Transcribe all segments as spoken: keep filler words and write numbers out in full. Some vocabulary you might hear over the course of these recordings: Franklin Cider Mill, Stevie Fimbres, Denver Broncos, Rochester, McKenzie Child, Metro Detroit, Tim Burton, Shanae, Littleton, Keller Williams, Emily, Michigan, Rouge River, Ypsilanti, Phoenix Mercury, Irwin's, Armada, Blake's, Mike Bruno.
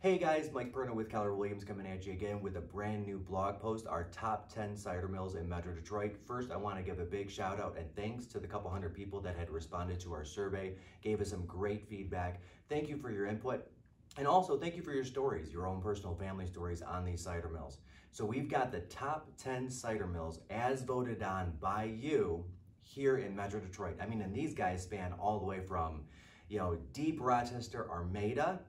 Hey guys, Mike Bruno with Keller Williams coming at you again with a brand new blog post, our top ten cider mills in Metro Detroit. First, I want to give a big shout out and thanks to the couple hundred people that had responded to our survey, gave us some great feedback. Thank you for your input. And also, thank you for your stories, your own personal family stories on these cider mills. So we've got the top ten cider mills as voted on by you here in Metro Detroit. I mean, and these guys span all the way from, you know, deep Rochester, Armada,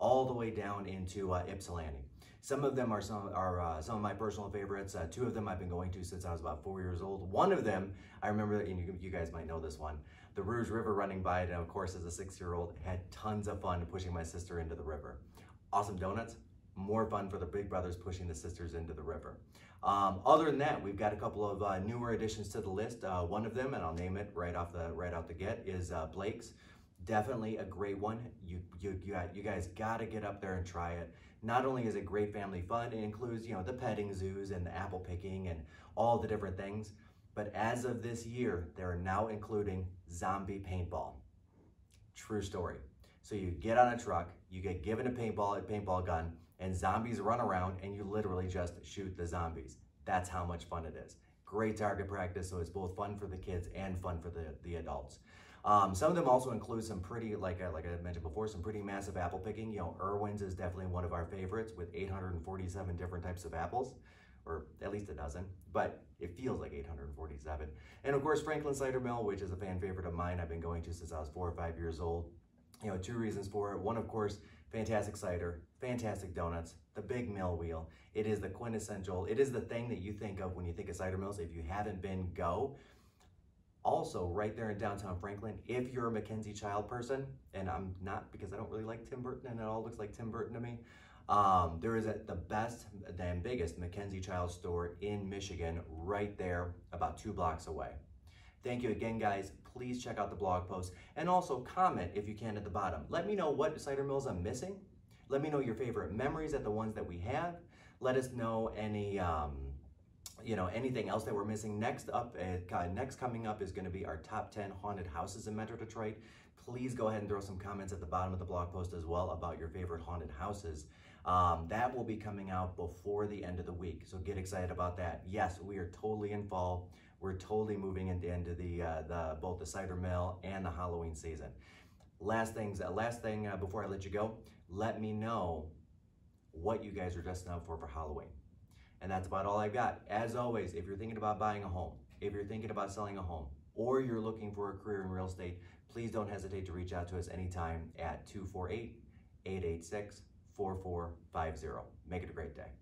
all the way down into uh, Ypsilanti. Some of them are some are uh, some of my personal favorites. Uh, two of them I've been going to since I was about four years old. One of them, I remember, and you, you guys might know this one, the Rouge River running by it, and of course as a six-year-old, had tons of fun pushing my sister into the river. Awesome donuts, more fun for the big brothers pushing the sisters into the river. Um, other than that, we've got a couple of uh, newer additions to the list. Uh, one of them, and I'll name it right off the, right out the get, is uh, Blake's. Definitely a great one. You, you, you, got, you guys got to get up there and try it. Not only is it great family fun, it includes, you know, the petting zoos and the apple picking and all the different things. But as of this year, they're now including zombie paintball. True story. So you get on a truck, you get given a paintball, a paintball gun, and zombies run around and you literally just shoot the zombies. That's how much fun it is. Great target practice, so it's both fun for the kids and fun for the, the adults. Um, some of them also include some pretty, like, like I mentioned before, some pretty massive apple picking. You know, Irwin's is definitely one of our favorites with eight hundred forty-seven different types of apples, or at least a dozen, but it feels like eight hundred forty-seven. And of course, Franklin Cider Mill, which is a fan favorite of mine. I've been going to since I was four or five years old. You know, two reasons for it. One, of course, fantastic cider, fantastic donuts, the big mill wheel. It is the quintessential, it is the thing that you think of when you think of cider mills. If you haven't been, go. Also, right there in downtown Franklin, if you're a McKenzie Child person, and I'm not because I don't really like Tim Burton and it all looks like Tim Burton to me, um, there is a, the best and biggest McKenzie Child store in Michigan right there about two blocks away. Thank you again, guys. Please check out the blog post and also comment if you can at the bottom. Let me know what cider mills I'm missing. Let me know your favorite memories at the ones that we have. Let us know any, um, you know, anything else that we're missing. Next up, uh, next coming up is going to be our top ten haunted houses in Metro Detroit. Please go ahead and throw some comments at the bottom of the blog post as well about your favorite haunted houses. Um, that will be coming out before the end of the week, so get excited about that. Yes, we are totally in fall. We're totally moving into, into the, uh, the both the cider mill and the Halloween season. Last things, uh, last thing uh, before I let you go, let me know what you guys are dressing up for for Halloween. And that's about all I've got. As always, if you're thinking about buying a home, if you're thinking about selling a home, or you're looking for a career in real estate, please don't hesitate to reach out to us anytime at two four eight, eight eight six, four four five zero. Make it a great day.